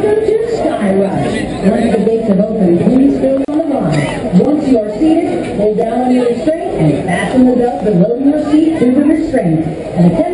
Welcome to Skyrush. Once the gates have opened, please stay on the line. Once you are seated, hold down on your restraint and fasten the belt below your seat through the restraint. And